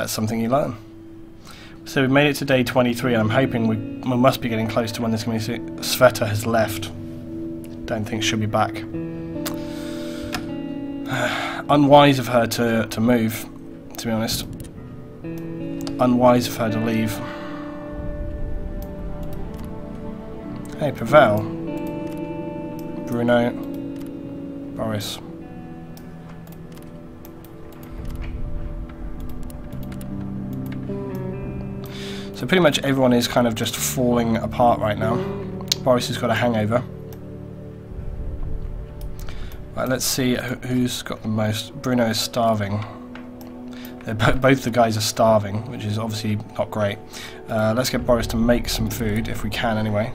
That's something you learn. So we've made it to day 23, and I'm hoping we must be getting close to when this community. Sveta has left. Don't think she'll be back. Unwise of her to move, to be honest. Unwise of her to leave. Hey, Pavel. Bruno. Boris. So pretty much everyone is kind of just falling apart right now. Boris has got a hangover. Right, let's see who's got the most. Bruno is starving. Both the guys are starving, which is obviously not great. Let's get Boris to make some food, if we can anyway.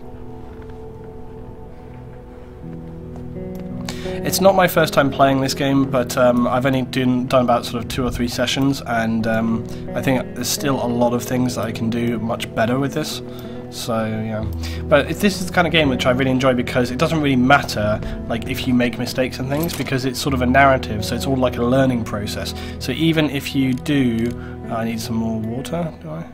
It's not my first time playing this game, but I've only done about sort of 2 or 3 sessions, and I think there's still a lot of things that I can do much better with this. So yeah, but this is the kind of game which I really enjoy, because it doesn't really matter like if you make mistakes and things, because it's sort of a narrative, so it's all like a learning process. So even if you do, I need some more water. Do I?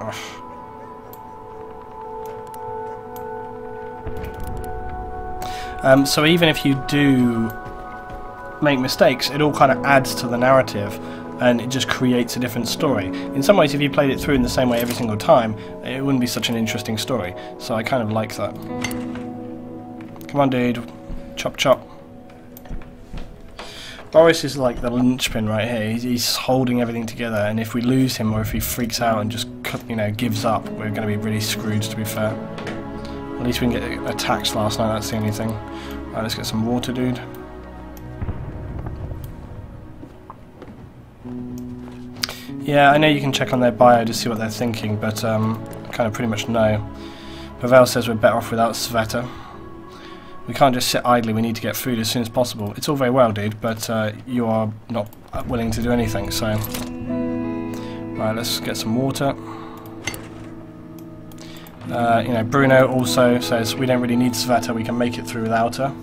Ugh. So even if you do make mistakes, it all kind of adds to the narrative, and it just creates a different story. In some ways, if you played it through in the same way every single time, it wouldn't be such an interesting story. So I kind of like that. Come on, dude. Chop, chop. Boris is like the linchpin right here. He's holding everything together, and if we lose him, or if he freaks out and just, you know, gives up, we're going to be really screwed, to be fair. At least we didn't get attacked last night, that's the only thing. Right, let's get some water, dude. Yeah, I know you can check on their bio to see what they're thinking, but I kind of pretty much know. Pavel says we're better off without Sveta. We can't just sit idly, we need to get food as soon as possible. It's all very well, dude, but you are not willing to do anything, so... Right, let's get some water. You know, Bruno also says we don't really need Sveta, we can make it through without her.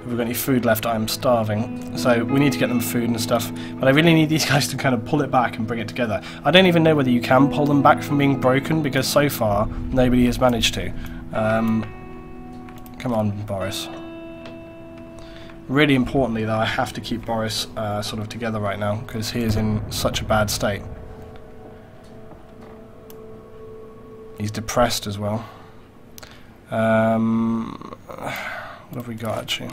If we've got any food left, I'm starving. So we need to get them food and stuff, but I really need these guys to kind of pull it back and bring it together. I don't even know whether you can pull them back from being broken, because so far nobody has managed to. Come on, Boris. Really importantly though, I have to keep Boris sort of together right now, because he is in such a bad state. He's depressed as well. What have we got, actually?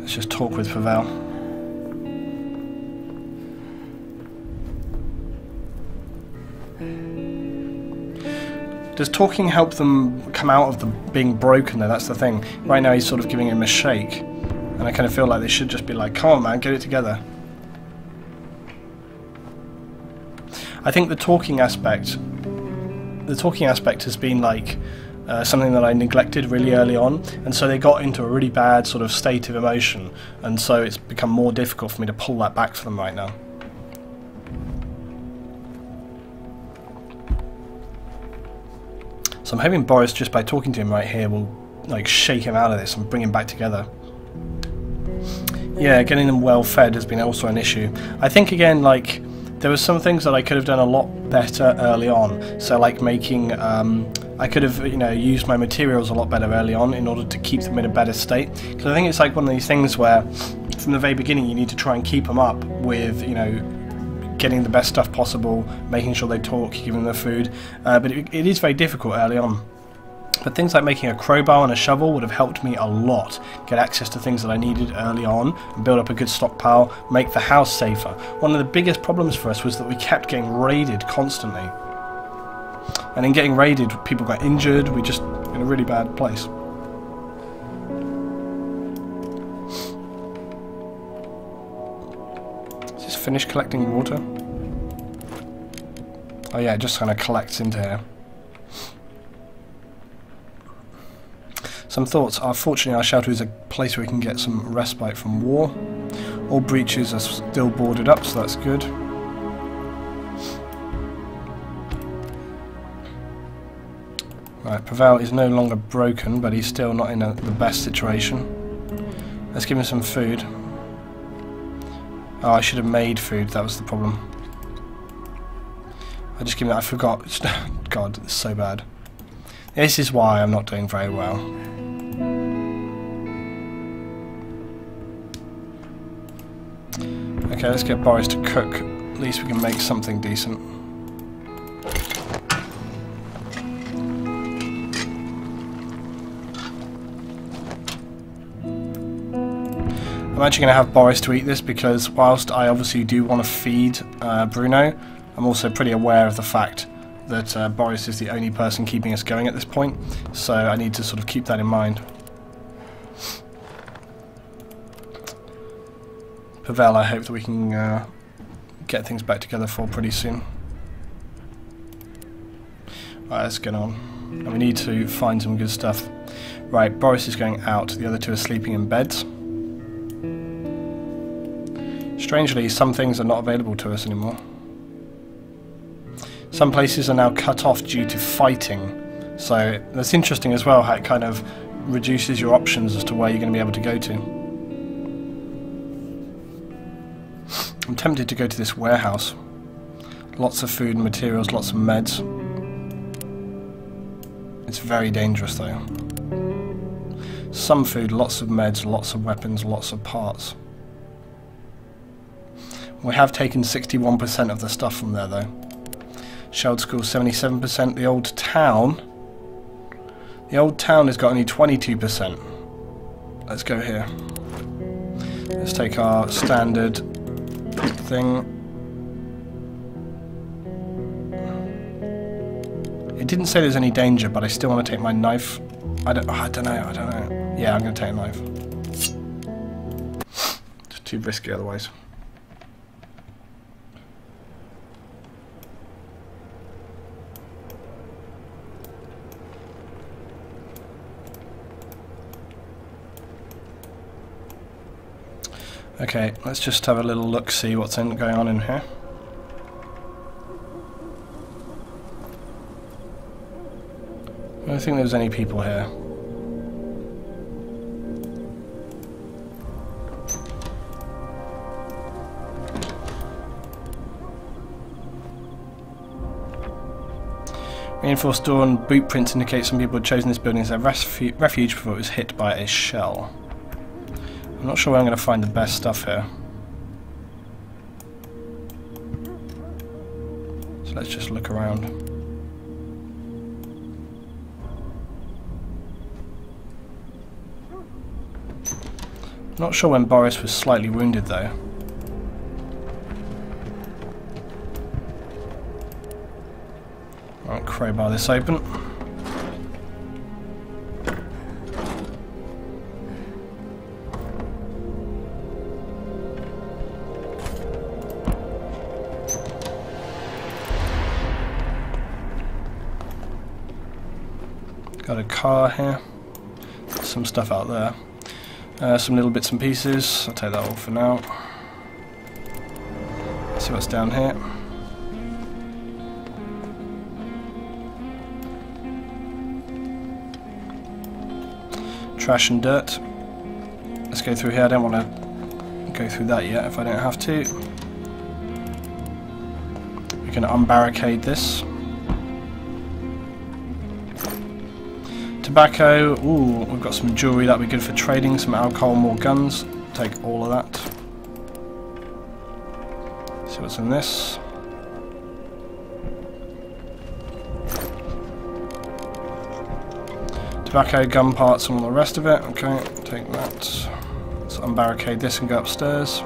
Let's just talk with Pavel. Does talking help them come out of being broken, though? That's the thing. Right now he's sort of giving him a shake. And I kind of feel like they should just be like, come on man, get it together. I think the talking aspect has been like something that I neglected really early on, and so they got into a really bad sort of state of emotion, and so it's become more difficult for me to pull that back for them right now. So I'm hoping Boris, just by talking to him right here, will like shake him out of this and bring him back together. Yeah, getting them well fed has been also an issue. I think again, like, there were some things that I could have done a lot better early on. So like making, I could have, you know, used my materials a lot better early on in order to keep them in a better state. Because I think it's like one of these things where from the very beginning you need to try and keep them up with, you know, getting the best stuff possible, making sure they talk, giving them the food. But it is very difficult early on. But things like making a crowbar and a shovel would have helped me a lot get access to things that I needed early on, and build up a good stockpile, make the house safer. One of the biggest problems for us was that we kept getting raided constantly. And in getting raided, people got injured, we just in a really bad place. Just finished collecting water. Oh yeah, it just kind of collects into here. Some thoughts. Fortunately, our shelter is a place where we can get some respite from war. All breaches are still boarded up, so that's good. Right, Pavel is no longer broken, but he's still not in the best situation. Let's give him some food. Oh, I should have made food, that was the problem. I just give him that, I forgot. God, it's so bad. This is why I'm not doing very well. Okay, let's get Boris to cook. At least we can make something decent. I'm actually going to have Boris to eat this because whilst I obviously do want to feed Bruno, I'm also pretty aware of the fact that Boris is the only person keeping us going at this point, so I need to sort of keep that in mind. Pavel, I hope that we can get things back together for pretty soon. Right, let's get on. And we need to find some good stuff. Right, Boris is going out, the other two are sleeping in beds. Strangely, some things are not available to us anymore. Some places are now cut off due to fighting, so that's interesting as well, how it kind of reduces your options as to where you're going to be able to go to. I'm tempted to go to this warehouse. Lots of food and materials, lots of meds. It's very dangerous though. Some food, lots of meds, lots of weapons, lots of parts. We have taken 61% of the stuff from there though. Shelled school 77%, the old town has got only 22%. Let's go here. Let's take our standard thing. It didn't say there's any danger, but I still want to take my knife. I don't know. Yeah, I'm going to take a knife. It's too risky otherwise. Okay, let's just have a little look, see what's going on in here. I don't think there's any people here. Reinforced door and boot prints indicate some people had chosen this building as their refuge before it was hit by a shell. I'm not sure where I'm going to find the best stuff here. So let's just look around. Not sure when Boris was slightly wounded though. Alright, crowbar this open. Got a car here, some stuff out there, some little bits and pieces, I'll take that all for now. Let's see what's down here. Trash and dirt, let's go through here, I don't want to go through that yet if I don't have to. We can unbarricade this. Tobacco, ooh, we've got some jewellery, that'd be good for trading, some alcohol, more guns, take all of that. See what's in this. Tobacco, gun parts and all the rest of it, okay, take that. Let's unbarricade this and go upstairs.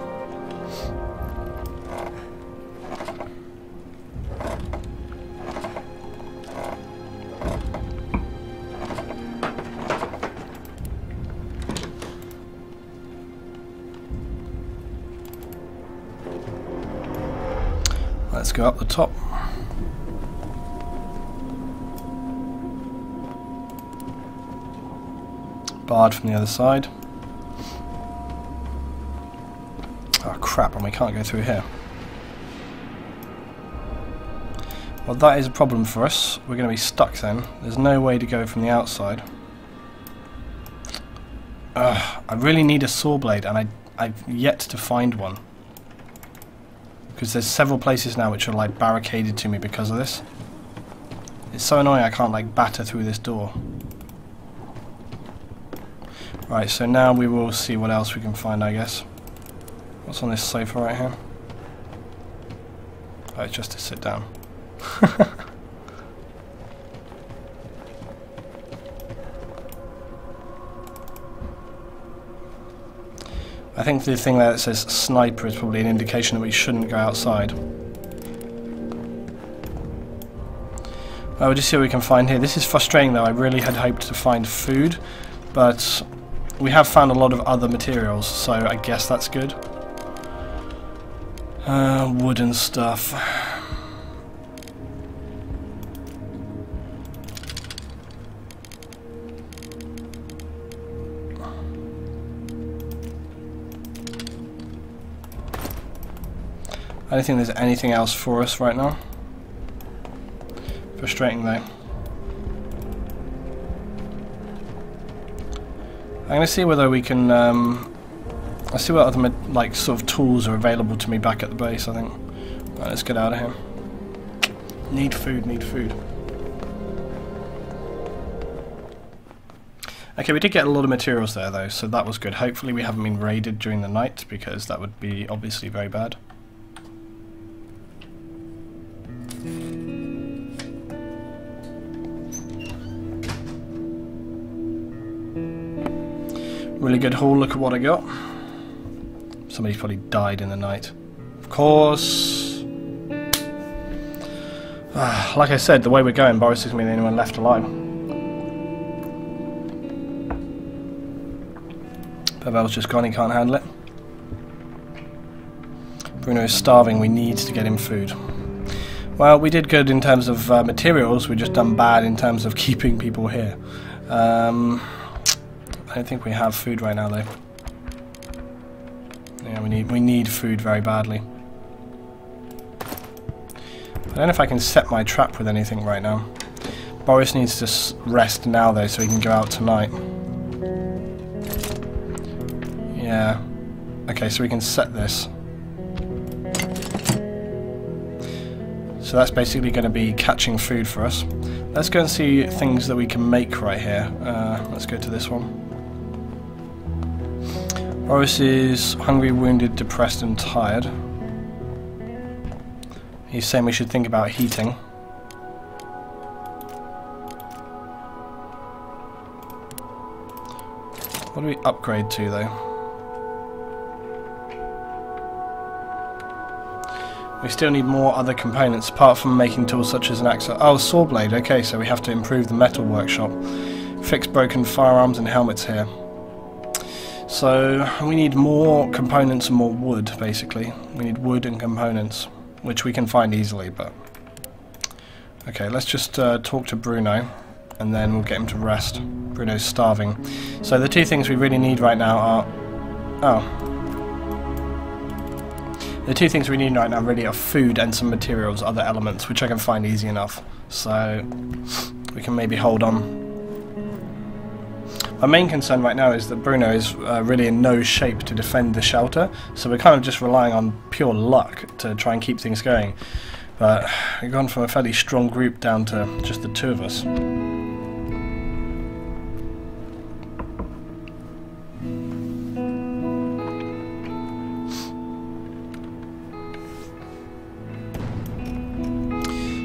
Let's go up the top. Barred from the other side. Oh crap, and we can't go through here. Well, that is a problem for us. We're going to be stuck then. There's no way to go from the outside. I really need a saw blade, and I've yet to find one. Because there's several places now which are like barricaded to me because of this. It's so annoying I can't like batter through this door. Right, so now we will see what else we can find, I guess. What's on this sofa right here? Oh, it's just to sit down. I think the thing there that says sniper is probably an indication that we shouldn't go outside. We'll just see what we can find here. This is frustrating though, I really had hoped to find food, but we have found a lot of other materials, so I guess that's good. Wood and stuff. I don't think there's anything else for us right now. Frustrating though. I'm going to see whether we can, I'll see what other like sort of tools are available to me back at the base, I think. Right, let's get out of here. Need food, need food. Okay, we did get a lot of materials there though, so that was good. Hopefully we haven't been raided during the night, because that would be obviously very bad. Really good haul, look at what I got. Somebody's probably died in the night. Of course. Like I said, the way we're going, Boris isn't going to be the only one left alive. Pavel's just gone, he can't handle it. Bruno is starving, we need to get him food. Well, we did good in terms of materials, we just done bad in terms of keeping people here. I don't think we have food right now though. Yeah, we need food very badly. I don't know if I can set my trap with anything right now. Boris needs to rest now though so he can go out tonight. Yeah. Okay, so we can set this. So that's basically going to be catching food for us. Let's go and see things that we can make right here. Let's go to this one. Boris is hungry, wounded, depressed and tired. He's saying we should think about heating. What do we upgrade to though? We still need more other components apart from making tools such as an axe. Oh, saw blade, okay, so we have to improve the metal workshop. Fix broken firearms and helmets here. So we need more components and more wood, basically. We need wood and components, which we can find easily, but... Okay, let's just talk to Bruno, and then we'll get him to rest. Bruno's starving. So the two things we really need right now are... Oh. The two things we need right now really are food and some materials, other elements, which I can find easy enough. So we can maybe hold on. Our main concern right now is that Bruno is really in no shape to defend the shelter, so we're kind of just relying on pure luck to try and keep things going. But we've gone from a fairly strong group down to just the two of us.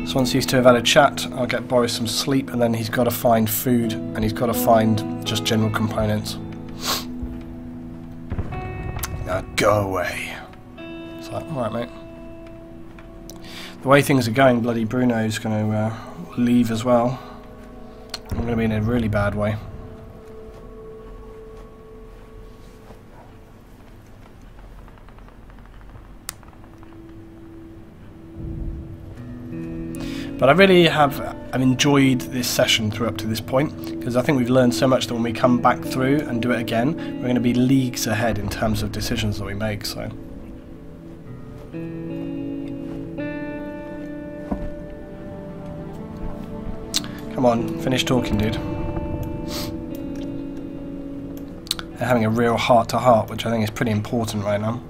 So once these two have had a chat, I'll get Boris some sleep, and then he's got to find food, and he's got to find just general components. Now go away. It's like, alright mate. The way things are going, bloody Bruno's going to leave as well. I'm going to be in a really bad way. But I really have enjoyed this session through up to this point, because I think we've learned so much that when we come back through and do it again, we're going to be leagues ahead in terms of decisions that we make, so... Come on, finish talking, dude. They're having a real heart-to-heart, which I think is pretty important right now.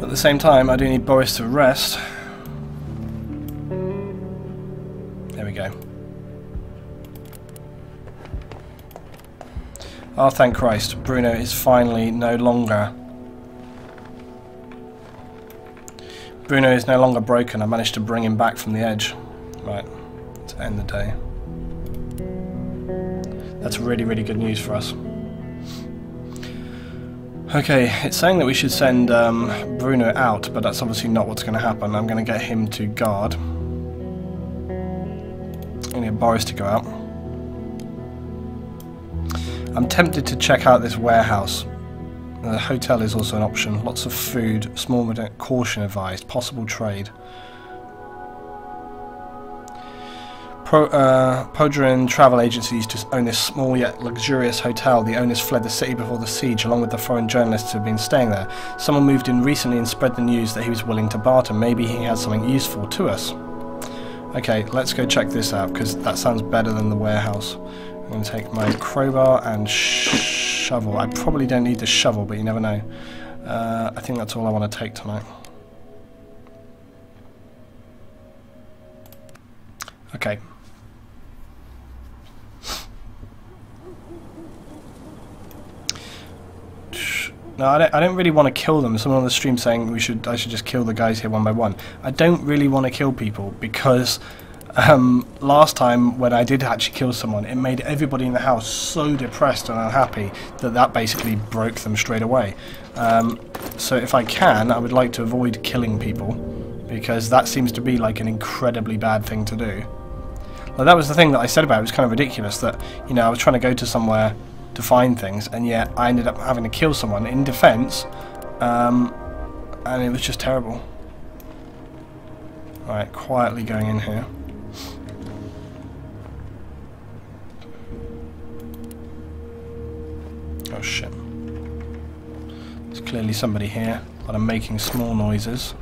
But at the same time, I do need Boris to rest. There we go. Oh, thank Christ. Bruno is finally no longer... Bruno is no longer broken. I managed to bring him back from the edge. Right, to end the day. That's really, really good news for us. Okay, it's saying that we should send Bruno out, but that's obviously not what's going to happen. I'm going to get him to guard. I need Boris to go out. I'm tempted to check out this warehouse. The hotel is also an option. Lots of food, small caution advised, possible trade. Podrian Travel Agency used to own this small yet luxurious hotel. The owners fled the city before the siege, along with the foreign journalists who had been staying there. Someone moved in recently and spread the news that he was willing to barter. Maybe he had something useful to us. Okay, let's go check this out, because that sounds better than the warehouse. I'm going to take my crowbar and shovel. I probably don't need the shovel, but you never know. I think that's all I want to take tonight. Okay. No, I don't really want to kill them. Someone on the stream saying I should just kill the guys here one by one. I don't really want to kill people because last time when I did actually kill someone, it made everybody in the house so depressed and unhappy that that basically broke them straight away. So if I can, I would like to avoid killing people because that seems to be like an incredibly bad thing to do. Now, that was the thing that I said about it. It was kind of ridiculous that, you know, I was trying to go to somewhere to find things, and yet I ended up having to kill someone in defense, and it was just terrible. Alright, quietly going in here. Oh shit. There's clearly somebody here, but I'm making small noises.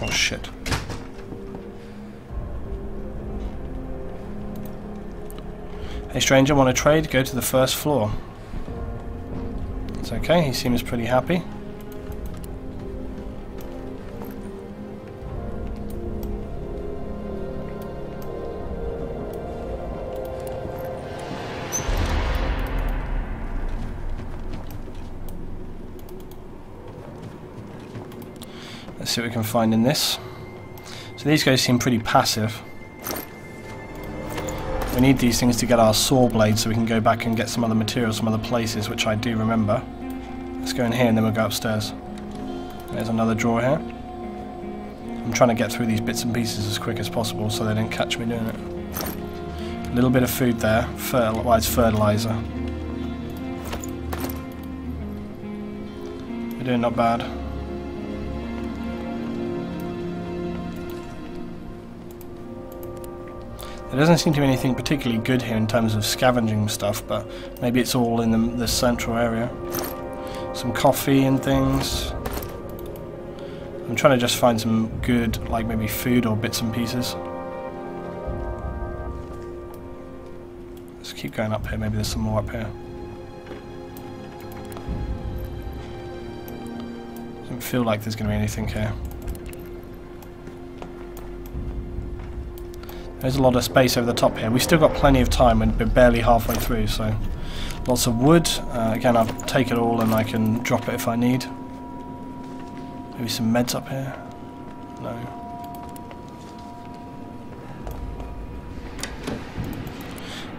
Oh shit. Hey stranger, want to trade? Go to the first floor. It's okay, he seems pretty happy. Let's see what we can find in this. So these guys seem pretty passive. We need these things to get our saw blades so we can go back and get some other materials from other places, which I do remember. Let's go in here and then we'll go upstairs. There's another drawer here. I'm trying to get through these bits and pieces as quick as possible so they don't catch me doing it. A little bit of food there. Fertilizer. We're doing not bad. There doesn't seem to be anything particularly good here in terms of scavenging stuff, but maybe it's all in the central area. Some coffee and things. I'm trying to just find some good, like maybe food or bits and pieces. Let's keep going up here, maybe there's some more up here. Doesn't feel like there's going to be anything here. There's a lot of space over the top here. We've still got plenty of time and we're barely halfway through, so... Lots of wood. Again, I'll take it all and I can drop it if I need. Maybe some meds up here? No.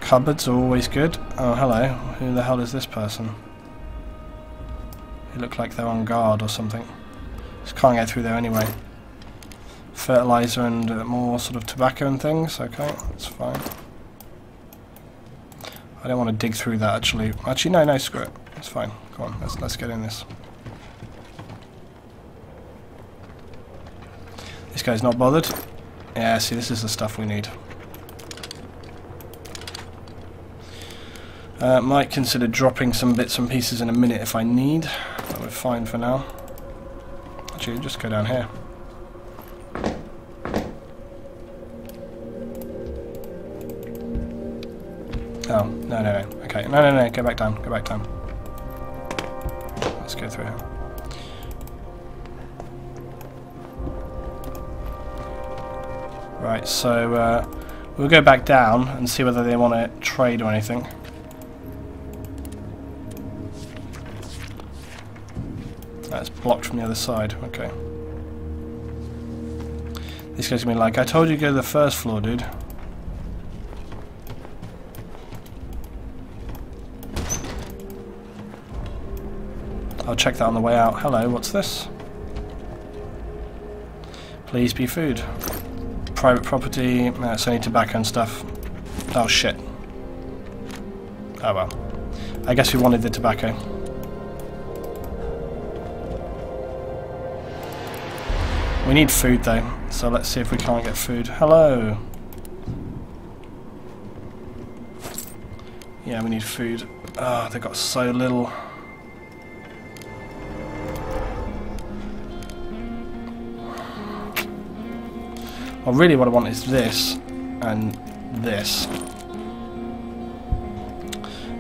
Cupboards are always good. Oh, hello. Who the hell is this person? They look like they're on guard or something. Just can't get through there anyway. Fertilizer and more sort of tobacco and things. Okay, that's fine. I don't want to dig through that actually. Actually, no, screw it. That's fine. Come on, let's get in this. This guy's not bothered. Yeah, see, this is the stuff we need. Might consider dropping some bits and pieces in a minute if I need. But we're fine for now. Actually, just go down here. Oh, no, no, no. Okay, no, no, no, go back down, go back down. Let's go through here. Right, so we'll go back down and see whether they want to trade or anything. That's blocked from the other side, okay. This guy's gonna be like, I told you to go to the first floor, dude. I'll check that on the way out. Hello, what's this? Please be food. Private property, it's only tobacco and stuff. Oh shit. Oh well. I guess we wanted the tobacco. We need food though, so let's see if we can't get food. Hello! Yeah, we need food. Ah, oh, they got so little. Well, really what I want is this, and this.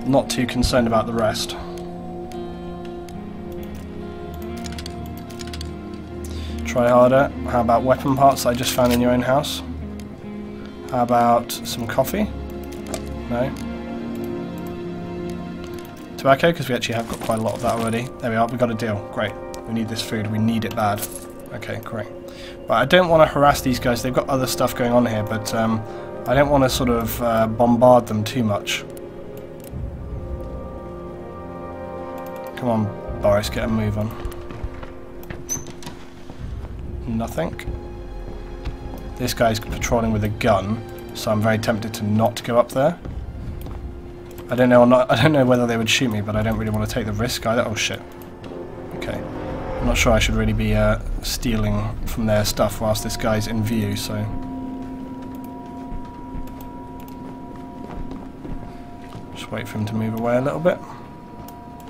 Not too concerned about the rest. Try harder. How about weapon parts that I just found in your own house? How about some coffee? No. Tobacco, because we actually have got quite a lot of that already. There we are, we got a deal. Great. We need this food, we need it bad. Okay, great. But I don't want to harass these guys. They've got other stuff going on here, but I don't want to sort of bombard them too much. Come on, Boris, get a move on. Nothing. This guy's patrolling with a gun, so I'm very tempted to not go up there. I don't know. I don't know whether they would shoot me, but I don't really want to take the risk either. Oh shit. Okay. I'm not sure I should really be stealing from their stuff whilst this guy's in view, so... Just wait for him to move away a little bit.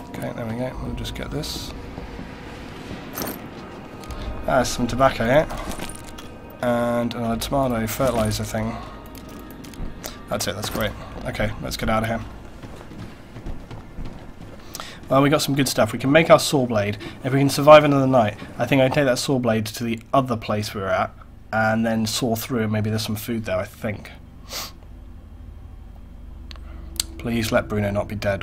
Okay, there we go. We'll just get this. There's some tobacco here. And another tomato fertilizer thing. That's it, that's great. Okay, let's get out of here. Well, we got some good stuff. We can make our saw blade. If we can survive another night, I think I'd take that saw blade to the other place we were at and then saw through, and maybe there's some food there, I think. Please let Bruno not be dead.